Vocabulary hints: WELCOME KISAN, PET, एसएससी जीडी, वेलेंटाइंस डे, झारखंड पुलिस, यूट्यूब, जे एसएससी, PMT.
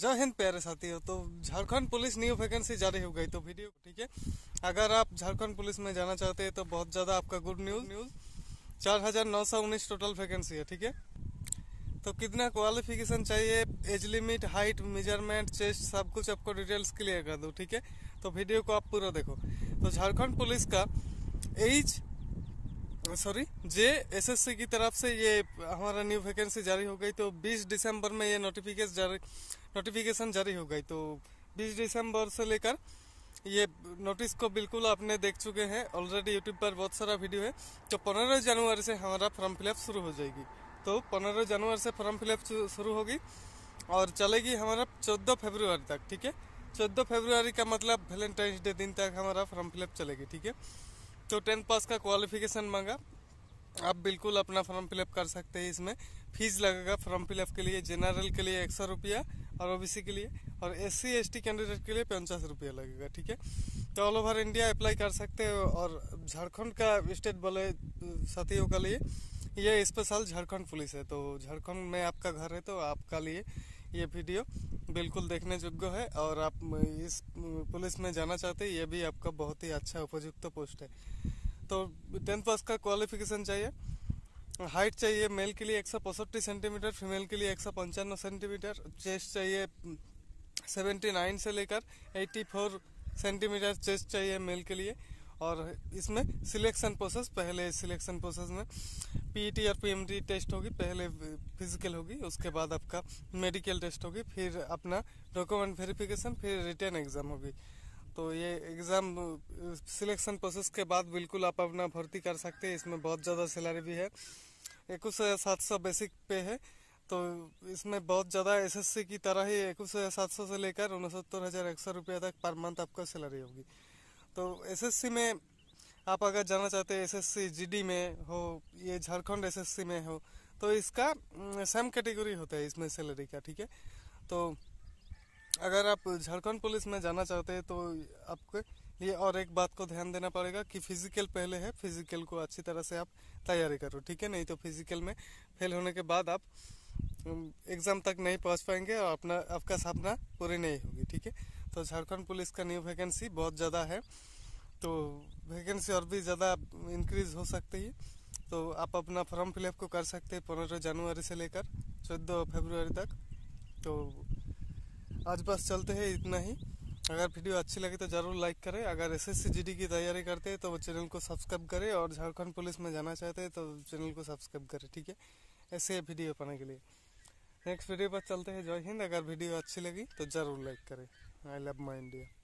जय हिंद प्यारे साथियों। तो झारखंड पुलिस न्यू वैकेंसी जारी हो गई, तो वीडियो ठीक है। अगर आप झारखंड पुलिस में जाना चाहते हैं तो बहुत ज़्यादा आपका गुड न्यूज़ 4919 टोटल वैकेंसी है, ठीक है। तो कितना क्वालिफिकेशन चाहिए, age limit, height, measurement, chest, सब कुछ आपको डिटेल्स क्लियर कर दूँ, ठीक है। तो वीडियो को आप पूरा देखो। तो झारखंड पुलिस का जे एसएससी की तरफ से ये हमारा न्यू वैकेंसी जारी हो गई। तो 20 दिसंबर में ये नोटिफिकेशन जारी हो गई। तो 20 दिसंबर से लेकर ये नोटिस को बिल्कुल आपने देख चुके हैं ऑलरेडी, यूट्यूब पर बहुत सारा वीडियो है। तो 15 जनवरी से हमारा फॉर्म फिलअप शुरू हो जाएगी। तो 15 जनवरी से फॉर्म फिलअप शुरू होगी और चलेगी हमारा 14 फरवरी तक, ठीक है। 14 फरवरी का मतलब वेलेंटाइंस डे दिन तक हमारा फॉर्म फिलअप चलेगी, ठीक है। तो 10 पास का क्वालिफिकेशन मांगा, आप बिल्कुल अपना फॉर्म फिलअप कर सकते हैं। इसमें फीस लगेगा फॉर्म फिलअप के लिए, जनरल के लिए 100 रुपया और ओबीसी के लिए और SC ST कैंडिडेट के लिए 50 रुपया लगेगा, ठीक है। तो ऑल ओवर इंडिया अप्लाई कर सकते हैं और झारखंड का स्टेट वाले साथियों के लिए ये स्पेशल झारखंड पुलिस है। तो झारखंड में आपका घर है तो आपका लिए ये वीडियो बिल्कुल देखने योग्य है। और आप इस पुलिस में जाना चाहते हैं, ये भी आपका बहुत ही अच्छा उपयुक्त पोस्ट है। तो 10 पास का क्वालिफिकेशन चाहिए, हाइट चाहिए मेल के लिए 165 सेंटीमीटर, फीमेल के लिए 155 सेंटीमीटर, चेस्ट चाहिए 79 से लेकर 84 सेंटीमीटर चेस्ट चाहिए मेल के लिए। और इसमें सिलेक्शन प्रोसेस, पहले सिलेक्शन प्रोसेस में PET और PMT टेस्ट होगी, पहले फिजिकल होगी, उसके बाद आपका मेडिकल टेस्ट होगी, फिर अपना डॉक्यूमेंट वेरिफिकेशन, फिर रिटर्न एग्ज़ाम होगी। तो ये एग्ज़ाम सिलेक्शन प्रोसेस के बाद बिल्कुल आप अपना भर्ती कर सकते हैं। इसमें बहुत ज़्यादा सैलरी भी है, 21,700 बेसिक पे है। तो इसमें बहुत ज़्यादा SSC की तरह ही 21,700 से लेकर 69,100 रुपया तक पर मंथ आपका सैलरी होगी। तो SSC में आप अगर जाना चाहते हैं, SSC GD में हो, ये झारखंड SSC में हो, तो इसका सेम कैटेगरी होता है इसमें सैलरी का, ठीक है। तो अगर आप झारखंड पुलिस में जाना चाहते हैं तो आपके लिए और एक बात को ध्यान देना पड़ेगा कि फिजिकल पहले है, फिजिकल को अच्छी तरह से आप तैयारी करो, ठीक है। नहीं तो फिजिकल में फेल होने के बाद आप एग्ज़ाम तक नहीं पहुँच पाएंगे और आपका सपना पूरी नहीं होगी, ठीक है। तो झारखंड पुलिस का न्यू वैकेंसी बहुत ज़्यादा है, तो वैकेंसी और भी ज़्यादा इंक्रीज हो सकती है। तो आप अपना फॉर्म फिलअप को कर सकते हैं 15 जनवरी से लेकर 14 फरवरी तक। तो आज बस चलते हैं इतना ही। अगर वीडियो अच्छी लगे तो ज़रूर लाइक करें। अगर SSC GD की तैयारी करते हैं तो वो चैनल को सब्सक्राइब करें और झारखंड पुलिस में जाना चाहते हैं तो चैनल को सब्सक्राइब करें, ठीक है। ऐसे वीडियो पाने के लिए नेक्स्ट वीडियो पर चलते हैं। जय हिंद। अगर वीडियो अच्छी लगी तो ज़रूर लाइक करें। I love my India.